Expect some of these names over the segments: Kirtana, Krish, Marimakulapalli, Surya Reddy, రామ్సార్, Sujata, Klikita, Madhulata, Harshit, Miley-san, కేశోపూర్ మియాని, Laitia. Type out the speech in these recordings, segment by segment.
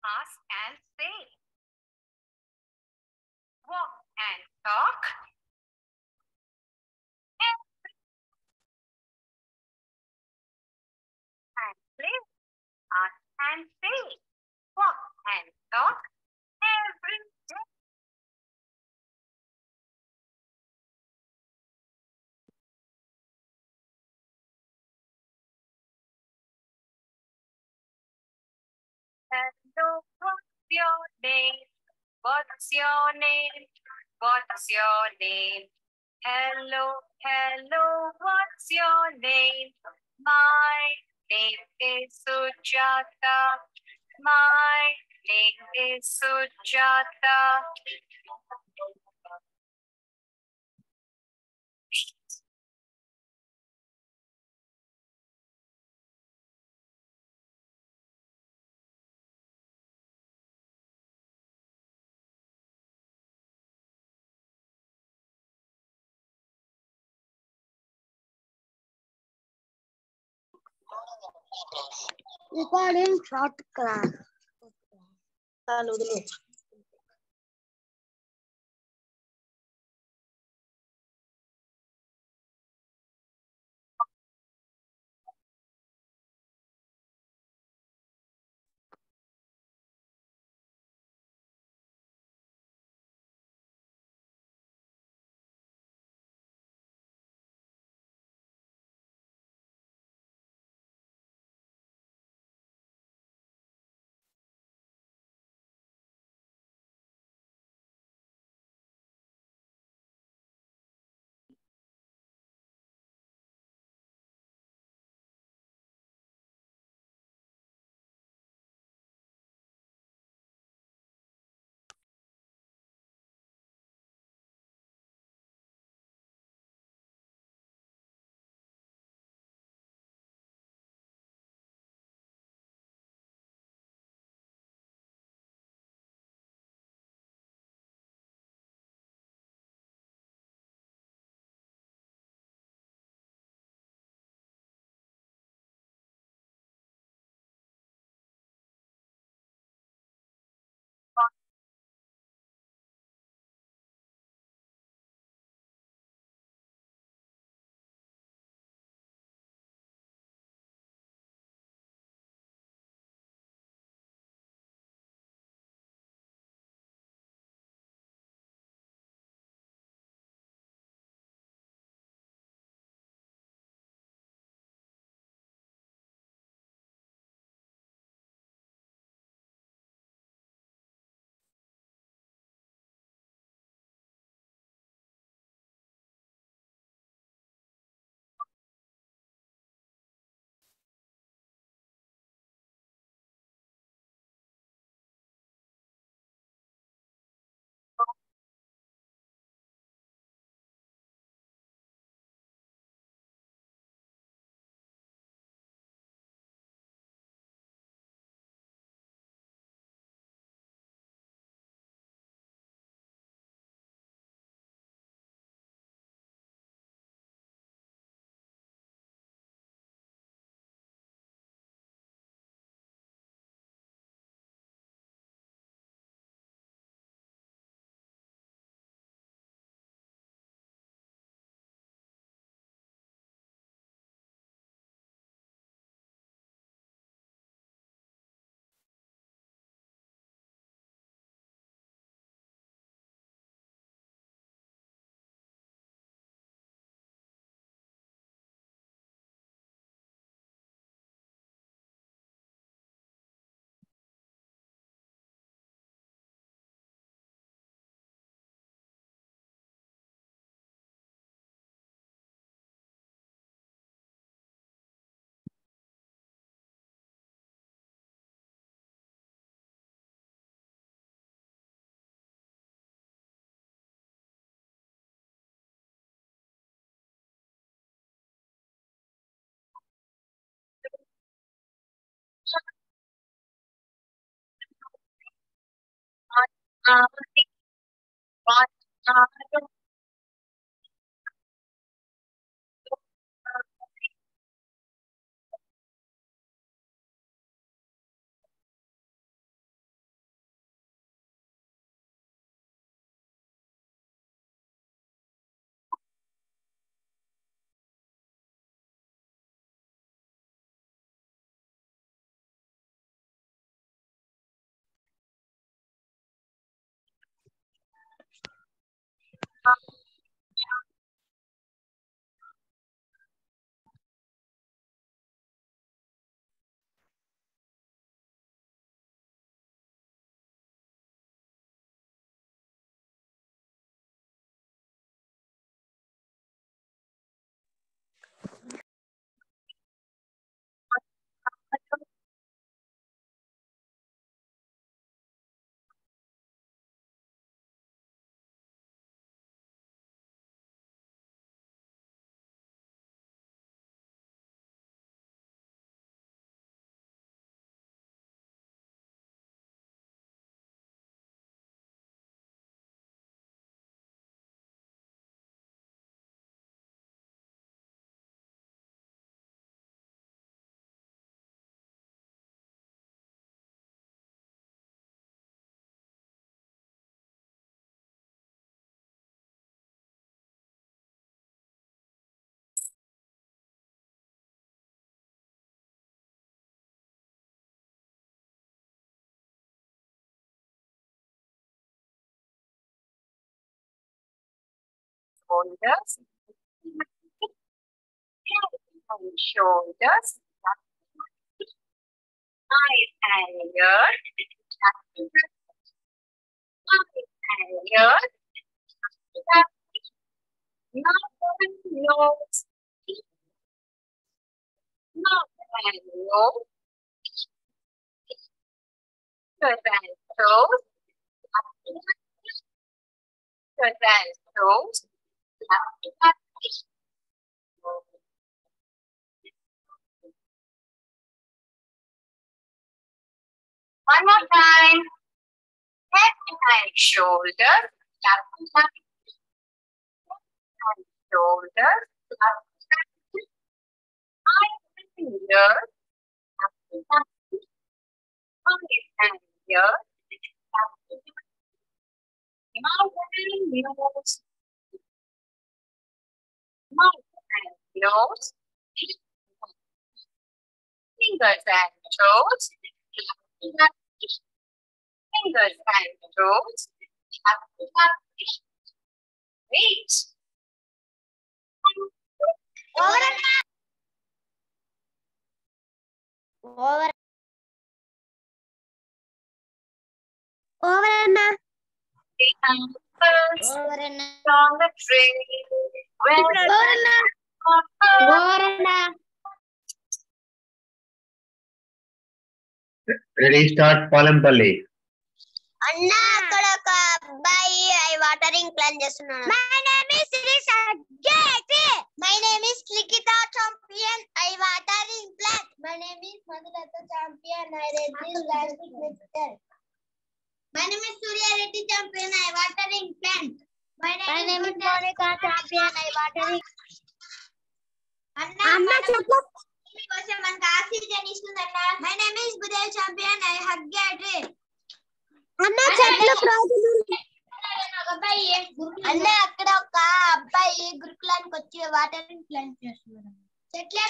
ask and say, walk and talk, and live, ask and say, walk and talk every day. And so what's your name? What's your name? What's your name? Hello, hello, what's your name? My name is Sujata. My name is Sujata. Recording shortcut. Halo dulu. Shoulders, shoulders, eye and ear, nose, nose, one more time. Head and shoulders, head and shoulders, eyes and ears, mouth and nose, fingers and toes, fingers and toes, feet. On the tree. Ready, start, Palmpalli. Anna, kodaka, bye. I watering plant just now. My name is Krish. My name is Klikita champion. I watering plant. My name is Madhulata champion. I raising plastic litter. My name is Surya Reddy champion. I watering plant. My name is Monica champion. I watering. Anna, my name is Buddha champion. I have gathered. Anna, chatla proud. Anna, akkada oka abbayi gurukulaniki vachi watering plant chestunnadu. Chatla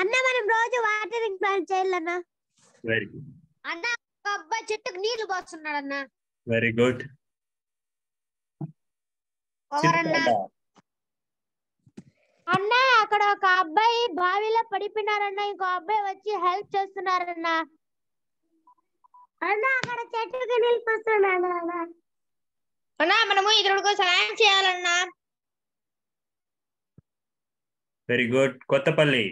Anna manam roju watering plant cheyalanna. Very good. Anna oka abbayi chettuku neelu postunnadu anna. Very good. అన్న అక్కడ ఒక అబ్బాయి బావిలో పడిపోయినారన్న ఇంకో అబ్బాయి వచ్చి help చేస్తున్నారన్న. అన్న అక్కడ చెట్టుకి నీళ్ళు పోస్తున్నాడు అన్న. అన్న మనము ఇతరులకు సహాయం చేయాలన్న. Very good. కొత్తపల్లి.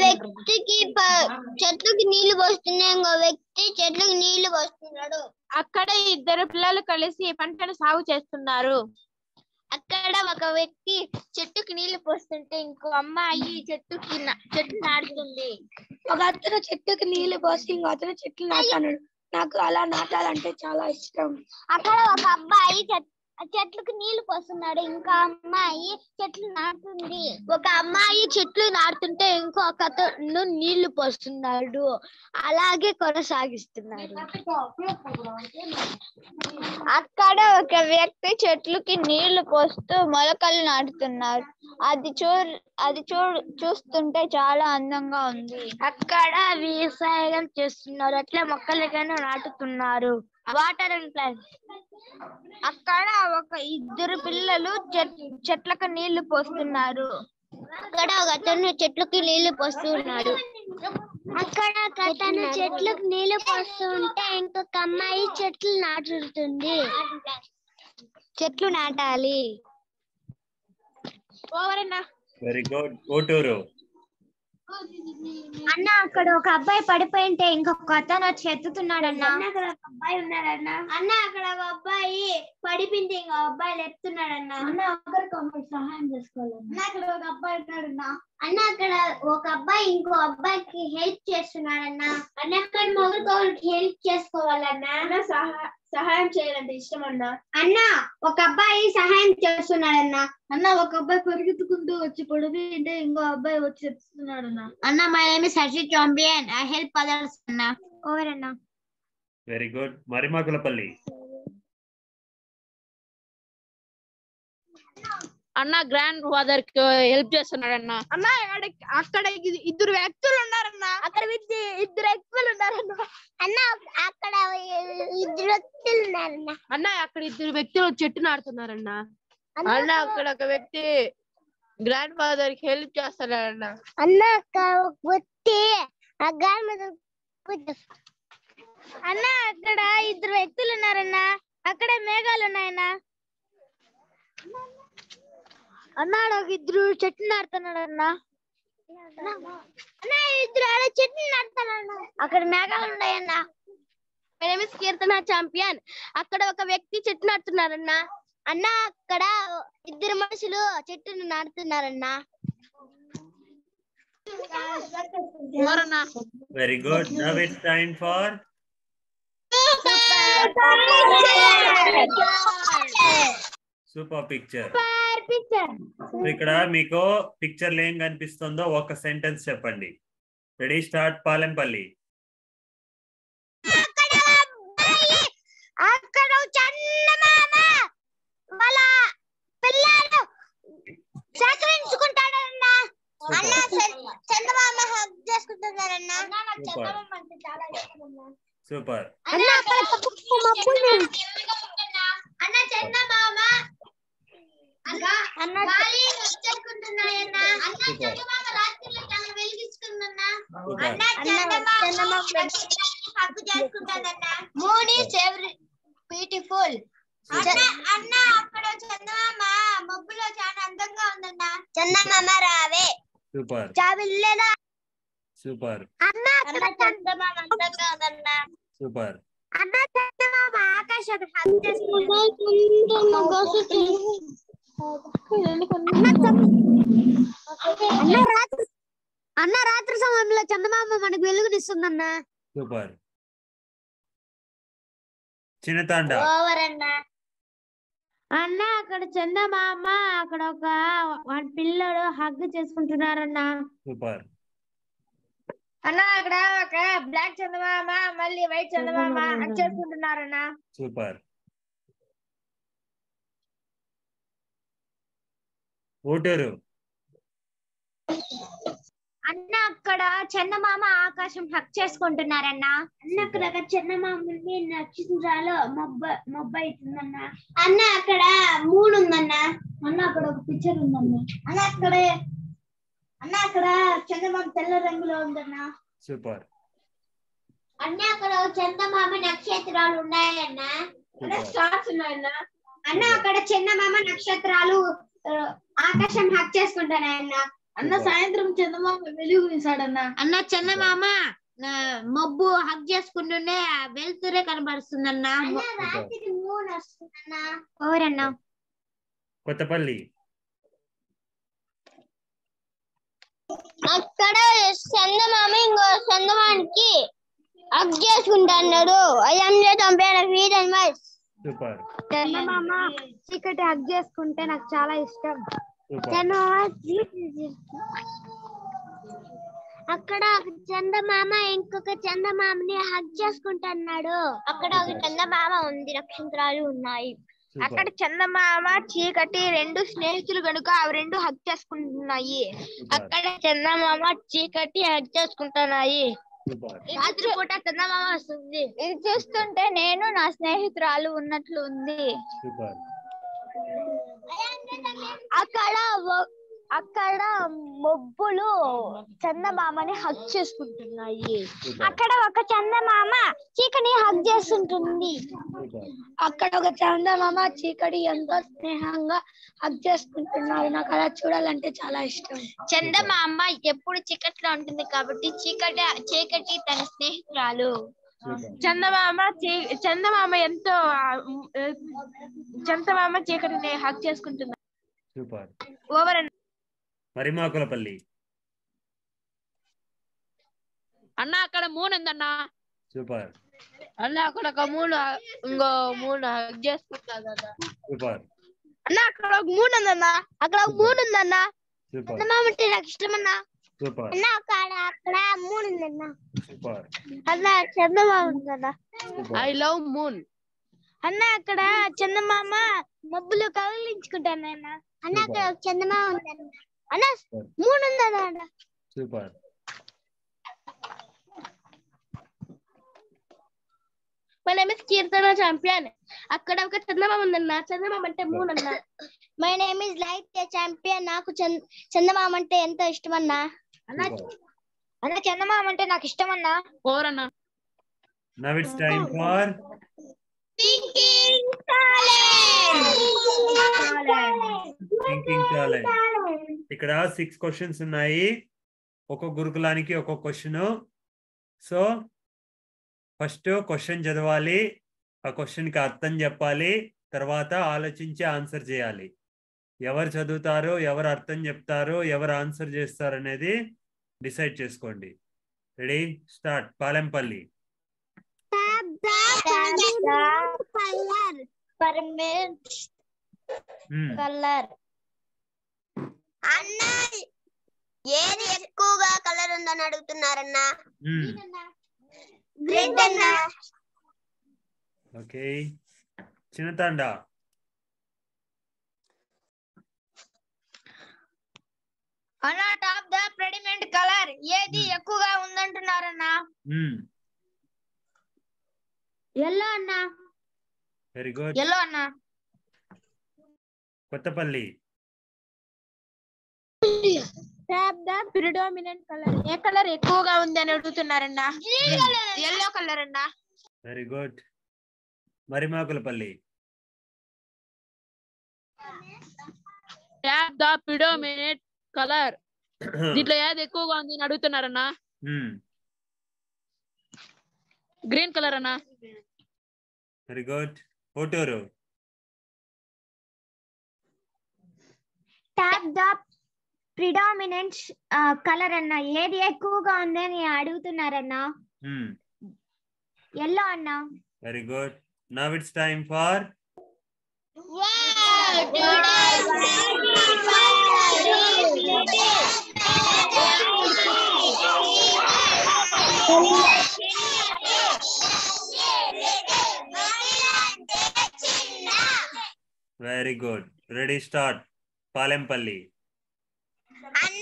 వ్యక్తికి చెట్లకి నీళ్లు పోస్తున్నాయి, ఇంకో వ్యక్తి చెట్లకి నీళ్లు పోస్తున్నాడు. అక్కడ ఇద్దరు పిల్లలు కలిసి పంటను సాగు చేస్తున్నారు. అక్కడ ఒక వ్యక్తి చెట్టుకి నీళ్లు పోస్తుంటే ఇంకో అమ్మాయి చెట్టు నాటుతుంది. ఒక అతను చెట్టుకి నీళ్లు పోసి ఇంకో అతను చెట్లు నాటాడు. నాకు అలా నాటాలంటే చాలా ఇష్టం. అక్కడ ఒక అబ్బాయి చెట్లకు నీళ్లు పోస్తున్నాడు, ఇంకా అమ్మాయి చెట్లు నాటుతుంది. ఒక అమ్మాయి చెట్లు నాటుతుంటే ఇంకొక అతను నీళ్లు పోస్తున్నాడు. అలాగే కొనసాగిస్తున్నాడు. అక్కడ ఒక వ్యక్తి చెట్లుకి నీళ్లు పోస్తూ మొలకలు నాటుతున్నారు. అది చూస్తుంటే చాలా అందంగా ఉంది. అక్కడ వ్యవసాయం చేస్తున్నారు, అట్లా మొక్కలకైనా నాటుతున్నారు. Water and plant. అక్కడ ఒక ఇద్దరు పిల్లలు చెట్లకు నీళ్లు పోస్తున్నారు. అక్కడ ఒక అతను చెట్లకి నీళ్లు పోస్తున్నాడు. అక్కడ ఒక అతను చెట్లకు నీళ్లు పోస్తుంటే ఇంకొక అమ్మాయి చెట్లు నాటుతుంది. చెట్లు నాటాలి. Very good. అన్న అక్కడ ఒక అబ్బాయి పడిపోయింటే ఇంకొక అతను వచ్చి ఎత్తుతున్నాడు. అన్న అక్కడ ఒక అబ్బాయి పడిపోయింటే ఇంకో అబ్బాయి ఎత్తున్నాడు. అన్న ఒకరికి సహాయం చేసుకోవాలి. అన్న అక్కడ ఒక అబ్బాయి ఉన్నాడన్నా. అన్న అక్కడ ఒక అబ్బాయి ఇంకో అబ్బాయికి హెల్ప్ చేస్తున్నాడన్న. అన్న అక్కడ ఒకరికి హెల్ప్ చేసుకోవాలన్నా. అన్న సహాయం చేయాలంటే ఇష్టం అన్న. అన్న ఒక అబ్బాయి సహాయం చేస్తున్నాడన్న. అన్న ఒక అబ్బాయి పరిగెత్తుకుంటూ వచ్చి పడిపోయింటే ఇంకో అబ్బాయి వచ్చి చెప్తున్నాడు. అన్న my name is Harshit champion, I help others అన్న. ఓవర్ అన్న. Very good. మరిమాకులపల్లి. అన్న గ్రాండ్ ఫాదర్ కి హెల్ప్ చేస్తున్నాడు. అన్న అన్న అక్కడ ఇద్దరు వ్యక్తులు ఉన్నారన్న. అక్కడ ఇద్దరు వ్యక్తులు ఉన్నారన్న. అన్న అక్కడ ఇద్దరు వ్యక్తులు ఉన్నారన్న. అన్న అక్కడ ఇద్దరు వ్యక్తులు చెట్టు నాడుతున్నారన్న. అన్న అక్కడ ఒక వ్యక్తి గ్రాండ్ ఫాదర్ కి హెల్ప్ చేస్తున్నాడన్న. అన్న అన్న అక్కడ ఇద్దరు వ్యక్తులు ఉన్నారన్న. అక్కడ మేఘాలు ఉన్నాయన్న. అన్నాడు ఒక ఇద్దరు చెట్టు నాడుతున్నాడు. అన్న ఇద్దరు ఆడ చెట్టు నాడుతున్నాడు. అక్కడ మేఘాలు ఉన్నాయన్న. My name is Keerthana champion, అక్కడ ఒక వ్యక్తి చెట్టు నాడుతున్నారన్న. అన్న అక్కడ ఇద్దరు మనుషులు చెట్టును నాడుతున్నారన్న. Very good. Now it's time for super picture. ఇక్కడ మీకు పిక్చర్లు ఏం కనిపిస్తుందో ఒక సెంటెన్స్ చెప్పండి. Ready start. Palempalli. Super. Beautiful. అన్న అక్కడ చందమామ మబ్బులో చాలా అందంగా ఉందన్న. చందమామ రావే. సూపర్. సూపర్. అన్న చందమామ అందంగా ఉందన్న. సూపర్. అన్న చందమామ ఆకాశం అన్న రాత్రి సమయంలో చందమామ మనకు వెలుగునిస్తుందన్న. సూపర్. చిన్నతాండ. అన్న అక్కడ చందమామ అక్కడ ఒక పిల్లడు హగ్ చేసుకుంటున్నారన్న. సూపర్. అన్న అక్కడ ఒక బ్లాక్ చందమామ మళ్ళీ వైట్ చందమామ హగ్ చేసుకుంటున్నారన్న. సూపర్. అన్న అక్కడ చందమామ ఆకాశం హక్ చేసుకుంటున్నారన్న. అన్న అక్కడ చందమామని నక్షత్రాలు మొబ్బైతుందన్న. అన్న అక్కడ మూడు ఉందన్న. అన్న అక్కడ ఒక పిక్చర్ ఉందన్న. అన్న అక్కడ చందమామ తెల్ల రంగులో ఉందన్న. సూపర్. అన్న అక్కడ చందమామ నక్షత్రాలు ఉన్నాయన్న. స్టార్స్ ఉన్నాయన్న. అన్న అక్కడ చందమామ నక్షత్రాలు ఆకాశం హక్ చేసుకుంటానన్న. అన్న సాయంత్రం చందమామ వెలుగునిస్తాడన్న. అన్న చందమామ మబ్బు హక్ చేసుకుంటూనే వెలుతురే కనబడుతుందన్న. ఎవరన్నా? కొత్తపల్లి. అక్కడ చందమామ ఇంకో చందమానికి హక్ చేసుకుంటున్నాడు. సూపర్. చందమామ చీకటి హగ్ చేసుకుంటే నాకు చాలా ఇష్టం. అక్కడ చందమామ ఇంకొక చందమామని హగ్ చేసుకుంటున్నాడు. అక్కడ ఒక చందమామ ఉంది, నక్షత్రాలు ఉన్నాయి. అక్కడ చందమామ చీకటి రెండు స్నేహితులు కనుక అవి రెండు హగ్ చేసుకుంటున్నాయి. అక్కడ చందమామ చీకటి హగ్ చేసుకుంటున్నాయి. ఇది చూస్తుంటే నేను నా స్నేహితురాలు ఉన్నట్లు ఉంది. అక్కడ మబ్బులు చందమామని హగ్ చేసుకుంటున్నాయి. అక్కడ ఒక చందమామ చీకటి హగ్ చేస్తుంటుంది. అక్కడ ఒక చందమామ చీకటి ఎంతో స్నేహంగా హగ్ చేసుకుంటున్నారు. నాకు అలా చూడాలంటే చాలా ఇష్టం. చందమామ ఎప్పుడు చీకట్లో ఉంటుంది కాబట్టి చీకటి తన స్నేహితురాలు. చందమామ చీకటిని హగ్ చేసుకుంటున్నారు. మరిమాకులపల్లి అన్న, అక్కడ మూన్ ఉందన్న. సూపర్ అన్న, అక్కడ ఒక మూన్, ఇంకో మూన్ హగ్ చేసుకుంటారు. సూపర్ అన్న, అక్కడ ఒక మూన్ ఉందన్న. చందమామంటే నాకు ఇష్టం అన్న. సూపర్ అన్న, అక్కడ మూన్ ఉందన్న. సూపర్ అన్న, చందమామ ఉందన్న. ఐ లవ్ మూన్ అన్న. అక్కడ చందమామ మబ్బులు కదిలించుకుంటాను అన్న. అన్న, అక్కడ చందమామ ఉందన్న. Super my name is Keerthana champion. అక్కడ ఒక చందమామ ఉందన్న. చందమామ అంటే మూన్ అన్న. My name is లైట్య champion. నాకు చందమామ అంటే ఎంతో ఇష్టం అన్న. అన్న, చందమామ అంటే నాకు ఇష్టం అన్న. ఓర్ అన్న. Now it's time for thinking challenge. ఇక్కడ 6 క్వశ్చన్స్ ఉన్నాయి. ఒక్కొక్క గురుకులానికి ఒక్కొక్క క్వశ్చన్. సో ఫస్ట్ క్వశ్చన్ చదవాలి, ఆ క్వశ్చన్కి అర్థం చెప్పాలి, తర్వాత ఆలోచించి ఆన్సర్ చేయాలి. ఎవరు చదువుతారు, ఎవరు అర్థం చెప్తారు, ఎవరు ఆన్సర్ చేస్తారు అనేది డిసైడ్ చేసుకోండి. Ready, start. పాలెంపల్లి. అన్న, ఏది ఎక్కువగా కలర్ ఉందని అడుగుతున్నారన్నా. గ్రీన్ అన్న. ఓకే, చిన్నతాండ. అన్న, టాప్ ద ప్రెడిమెంట్ కలర్ ఏది ఎక్కువగా ఉందంటున్నారన్నా. ఎల్లో అన్న. వెరీ గుడ్, ఎల్లో అన్న. కొత్తపల్లి. ప్రిడామినెంట్ కలర్ ఏ కలర్ ఎక్కువగా ఉంది అని అడుగుతున్నారన్నా. ఎల్లో కలర్ అన్నా. Very good. Marimakulapalli. Predominant colour దీంట్లో ఏది ఎక్కువగా ఉంది అని అడుగుతున్నారన్నా. గ్రీన్ కలర్ అన్నా. Very good. Poturu. Predominant colour అన్న ఏది ఎక్కువగా ఉందని అడుగుతున్నారన్నా. ఎల్లో అన్న. Very good. Now it's time for very good. Ready, start. Palempalli. నాకు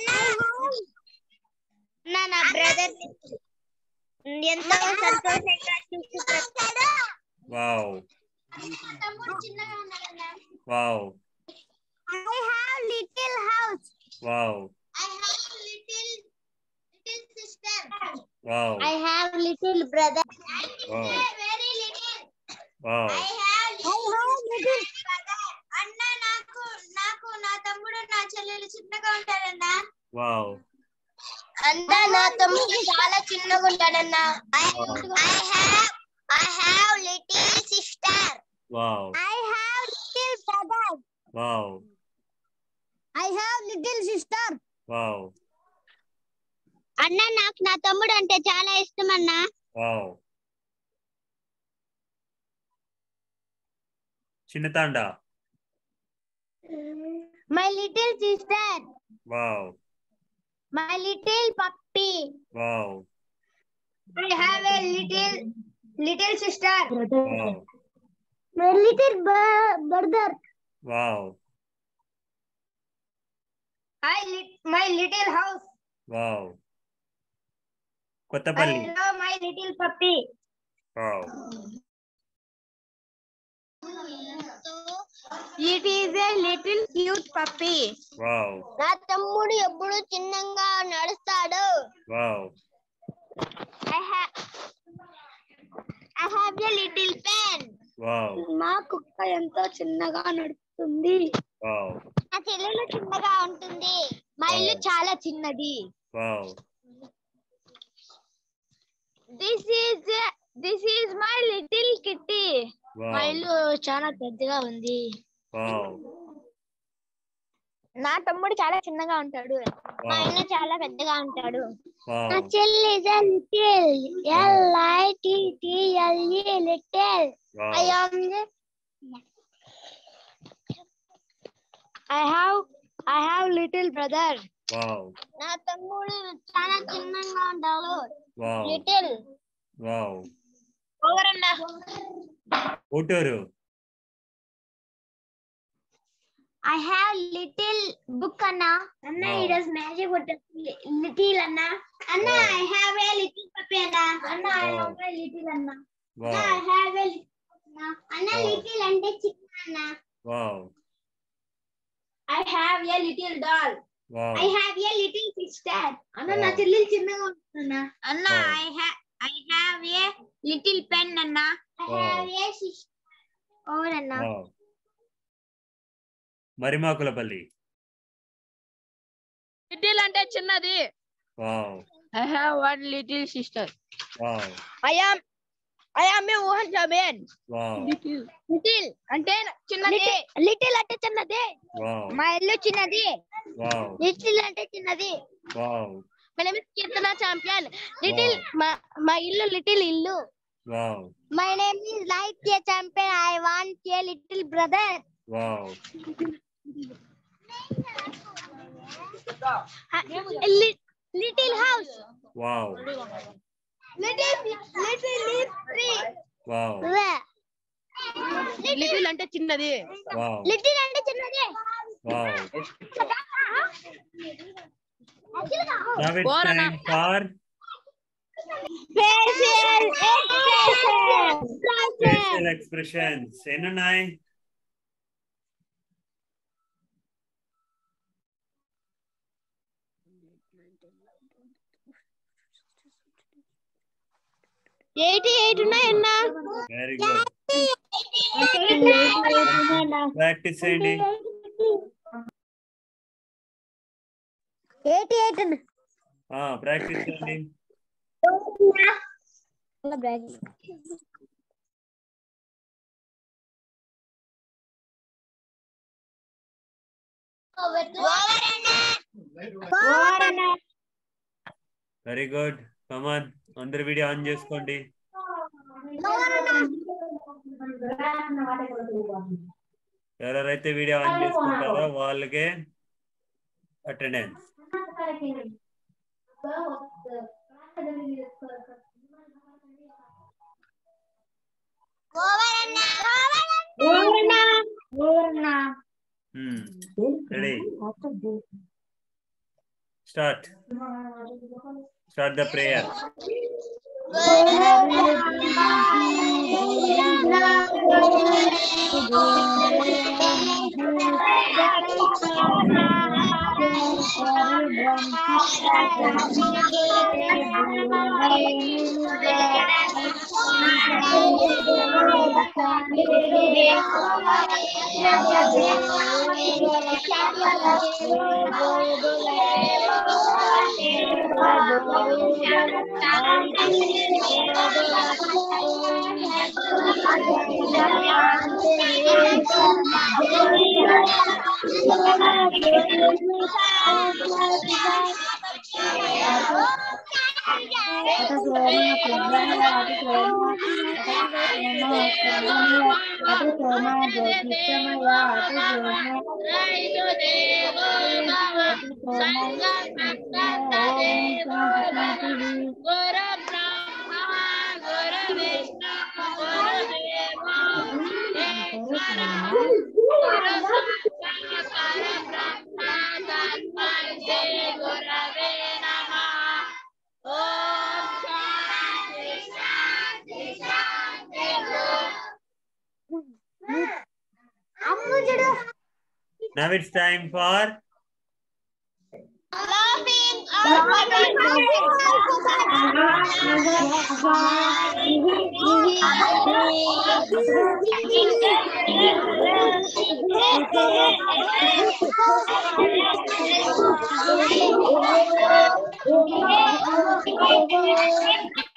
నా తమ్ముడు, నా చెల్లెలు చిన్నగా ఉంటారన్నా. అన్నా, నా తమ్ముడు చాలా చిన్నగా ఉంటాడన్నా. I have little sister. I have little brother. I have little sister. అన్నా, నాకు నా తమ్ముడు అంటే చాలా ఇష్టం అన్నా. చిన్నతాండా. My little sister. My little puppy. I have a little sister. My little brother. My little house. Kottapalli. I love my little puppy. Wow. It is a little cute puppy. Wow. Na tammudu eppudu chinnanga nadustadu. Wow. I have a little pen. Wow. Ma kukka ento chinnaga nadustundi. Wow. Na chellelu chinnaga untundi. Ma illu chaala chinnadi. Wow. This is my little kitty. Wow. Ma illu chaala peddaga undi. Wow. Na tammudu chaala chinnaga untadu. Ma illu chaala peddaga untadu. Wow. Na chelli is a little. L-I-T-T-L-E little. Wow. I have little brother. Wow. Na tammudu chaala chinnanga untadu. Wow. Little. Wow. Overanna. Otaru. I have little book, Anna. Anna, wow. It is magic with little Anna. Anna, wow. I have a little puppy, Anna. Anna, wow. I love a little Anna. Wow. Anna, I have a little Anna. Anna, wow. Little and a chicken, Anna. Wow. I have a little doll. Wow. I have a little sister. Anna, wow. Little chinna Anna. Anna, wow. I have a little pen, Anna. Wow. I have a sister. Over, Anna. Wow. Marimakulapalli. Little ante chinnadi. Wow. I have one little sister. Wow. I am a woman. Wow. Little ante chinnadi. Little ante chinnadi. Wow. My illu chinnadi. Wow. Little ante chinnadi. Wow. My name is Kirtana Champion. Little my illu little illu. Wow. My name is Laitia Champion. I want a little brother. Wow. Little house. Wow. Little leaf tree. Wow. Little ante chinnadi. Wow. Little ante chinnadi. Wow. Now it's time for facial expressions. Enunai. Very good. Practice చేయండి. 88. Practice చేయండి. Very good. Come on. Under video on చేసుకోండి. ఎవరైతే video on చేసుకుంటారో వాళ్ళకే attendance. Ready start the prayer. Now it's time for laughing Now it's time for balloon laughing.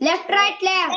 left, right, left.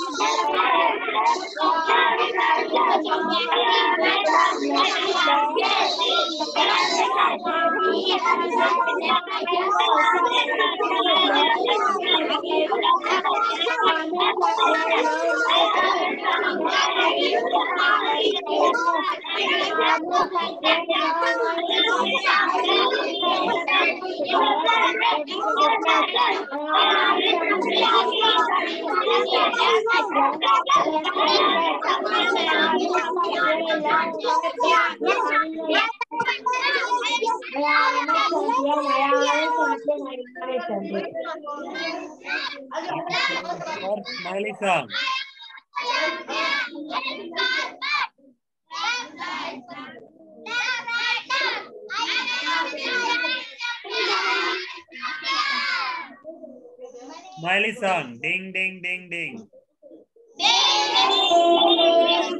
Miley-san. Miley-san, ding, ding, ding, ding. Now it's time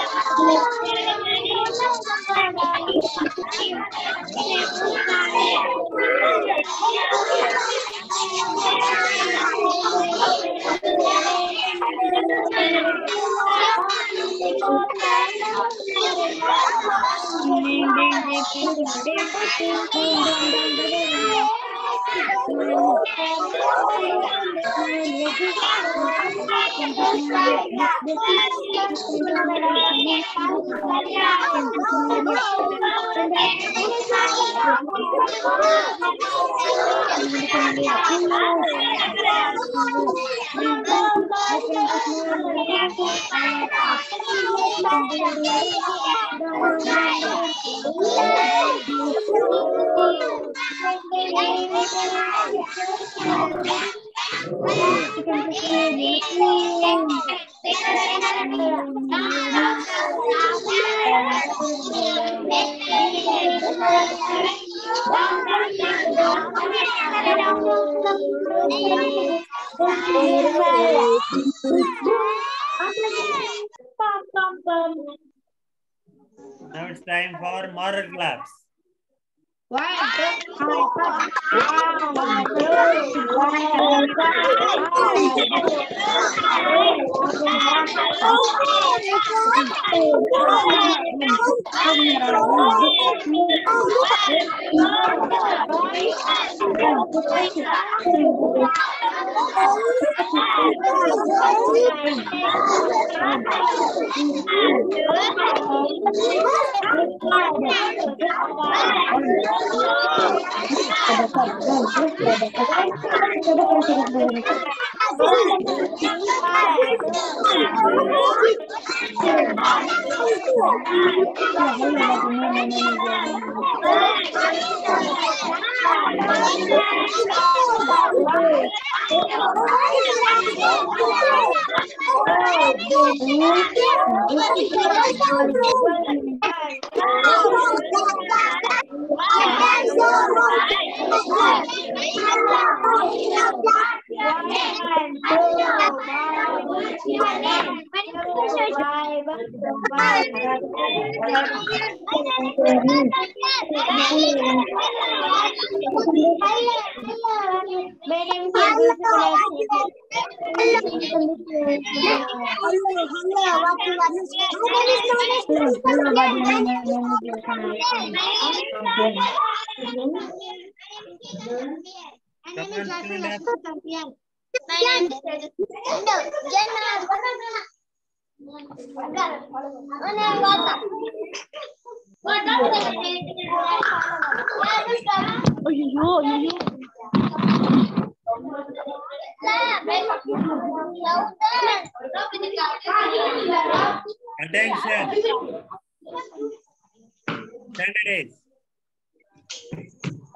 for moral claps. 1, 2, 3, 4.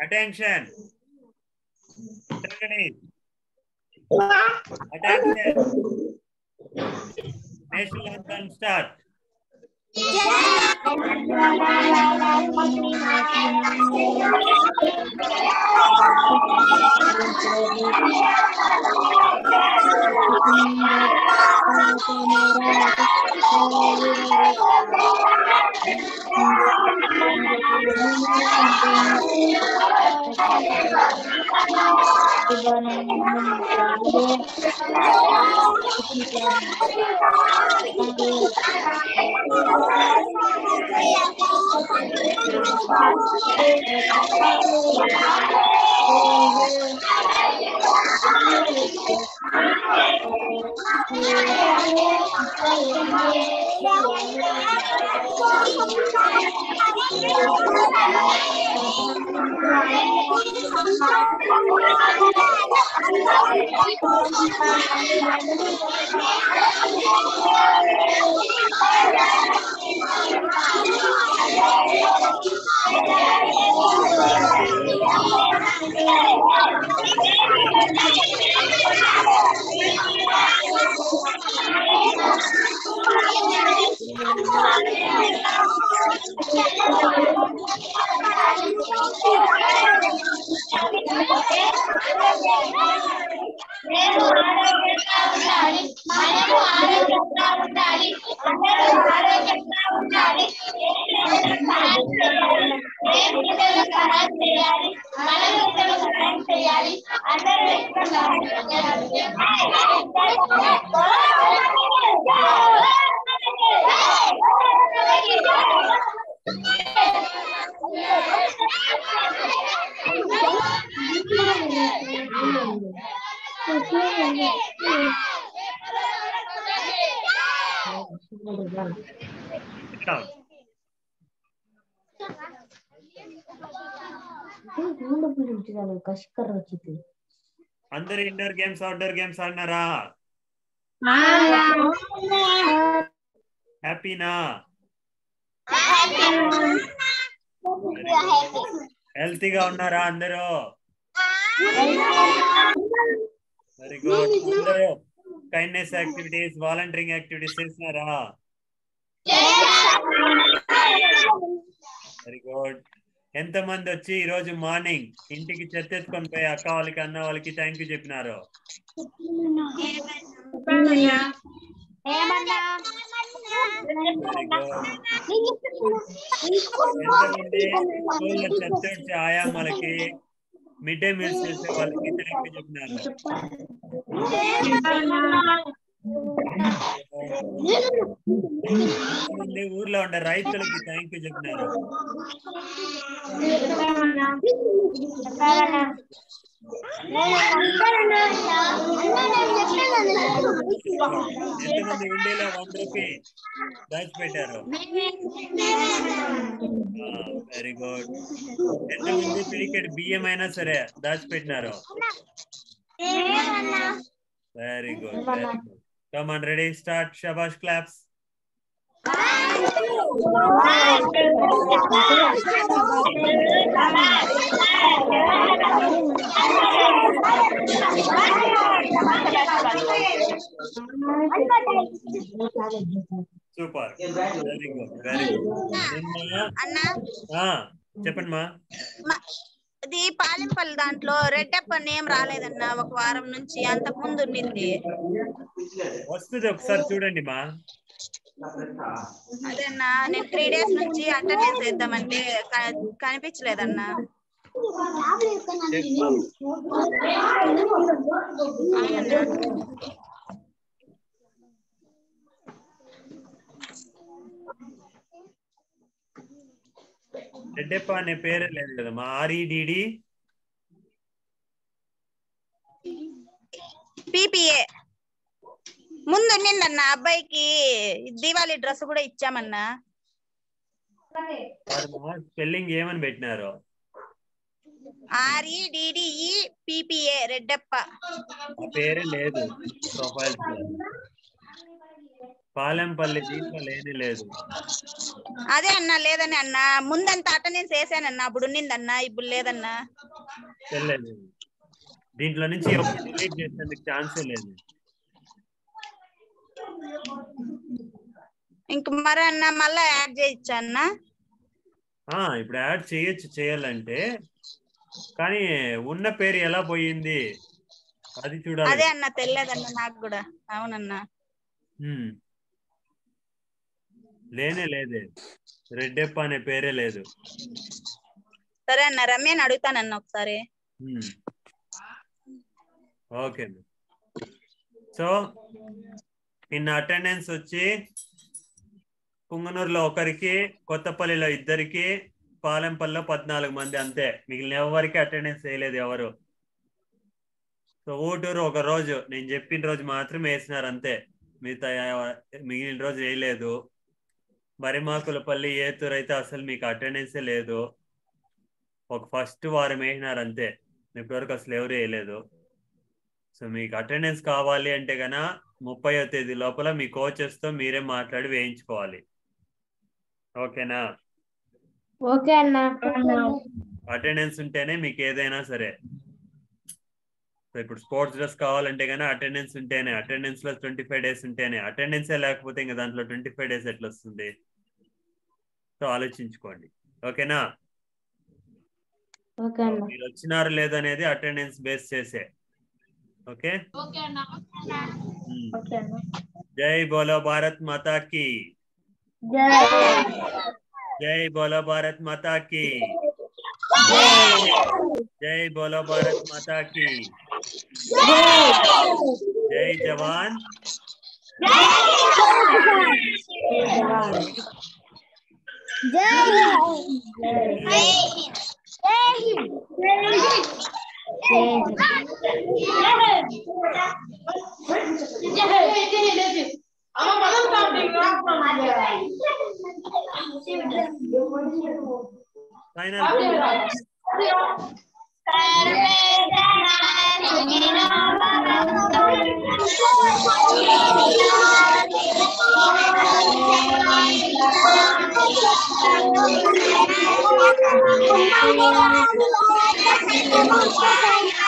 Attention. Attention. National anthem start. అందరు indoor games outdoor games ఆడినారా? హ్యాపీనా? హెల్తీగా ఉన్నారా అందరూ? Very good. అందరూ kindness activities volunteering activities చేసినారా? Very good. ఎంతమంది వచ్చి ఈ రోజు మార్నింగ్ ఇంటికి చెత్తెత్తుకొని పోయి అక్క వాళ్ళకి అన్న వాళ్ళకి థ్యాంక్ యూ చెప్పినారు? ఎంతమంది చెత్త వచ్చి ఆయామాలకి మిడ్ డే మీల్ చేసే వాళ్ళకి తెలియక చెప్తున్నారు. ఊర్లో ఉండే రైతులకి థ్యాంక్ యూ చెప్తున్నారు. ఎంతమంది ఉండేలా 1 రూపీ దాచిపెట్టారు? Very good. ఎంతమంది ప్యాకెట్ బియ్యం అయినా సరే దాచిపెట్టినారు? Very good. Come on, ready, start. Shabash, claps. Super. Very good. Very good. Anna. Ah, చెప్పండి మా. అది పాలెంపల్లి దాంట్లో రెడ్డప్ప నేమ్ రాలేదన్నా ఒక వారం నుంచి, అంతకు ముందు ఉండింది. వస్తుంది ఒకసారి చూడండి మా. అదన్నా నేను 3 days నుంచి అటెండెన్స్ చేద్దామంటే కనిపించలేదన్నా. రెడ్డప్ప అనే పేరే లేదు కదమ్మా. ఆర్ఈడిడి పిపిఏ ముందు నిన్న అబ్బాయికి దీవాలి డ్రెస్ కూడా ఇచ్చామన్నా. స్పెల్లింగ్ ఏమని పెట్టినారు? ఆర్ఈడిడిఈ పిపిఏ రెడ్డప్ప పేరే లేదు ప్రొఫైల్. పాలెంపల్లి దీంట్లో లేని లేదు. అదే అన్నా లేదని అన్నా. ముందంతా అటెండెన్స్ వేసానన్నా, అప్పుడు ఉన్నిందన్నా, ఇప్పుడు లేదన్నా. తెలియదు దీంట్లో నుంచి డిలీట్ చేసేందుకు ఛాన్సే లేదు. ఇంక మరి అన్నా మళ్ళా యాడ్ చేయొచ్చా అన్నా? ఇప్పుడు యాడ్ చేయొచ్చు చేయాలంటే, కానీ ఉన్న పేరు ఎలా పోయింది అది చూడాలి. అదే అన్నా తెలియదన్నా నాకు కూడా. అవునన్నా లేనే లేదే, రెడ్డప్ప అనే పేరే లేదు. సరే అన్న, రమ్యని అడుగుతానన్న ఒకసారి. ఓకే. సో నిన్న అటెండెన్స్ వచ్చి పుంగనూరులో 1 కొత్తపల్లిలో 2, పాలెంపల్లిలో 14 మంది, అంతే. మిగిలిన ఎవరికి అటెండెన్స్ వేయలేదు ఎవరు. సో ఓటూరు 1 రోజు నేను చెప్పిన రోజు మాత్రమే వేసినారు, అంతే. మిగతా మిగిలిన రోజు వేయలేదు. మరిమాకులపల్లి ఏతూరు అయితే అసలు మీకు అటెండెన్సే లేదు. ఒక 1st వారం వేసినారు, అంతే. ఇప్పటివరకు అసలు ఎవరు వేయలేదు. సో మీకు అటెండెన్స్ కావాలి అంటే కన్నా 30వ తేదీ లోపల మీ కోచెస్తో మీరే మాట్లాడి వేయించుకోవాలి. ఓకేనా? ఓకే అన్న. అటెండెన్స్ ఉంటేనే మీకు ఏదైనా సరే. ఇప్పుడు స్పోర్ట్స్ డ్రెస్ కావాలంటే కానీ అటెండెన్స్ ఉంటేనే, అటెండెన్స్ లో 25 days ఉంటేనే. అటెండెన్సే లేకపోతే ఇంకా దాంట్లో 25 days ఎట్లా వస్తుంది? సో ఆలోచించుకోండి. ఓకేనా? మీరు వచ్చినారు లేదనేది అటెండెన్స్ బేస్ చేసే. ఓకే. జై బోలో భారత్ మాతా కి. జై బోలో భారత్ మాతా కి. जय बोलो भारत माता की जय. जवान फाइनल Thank you.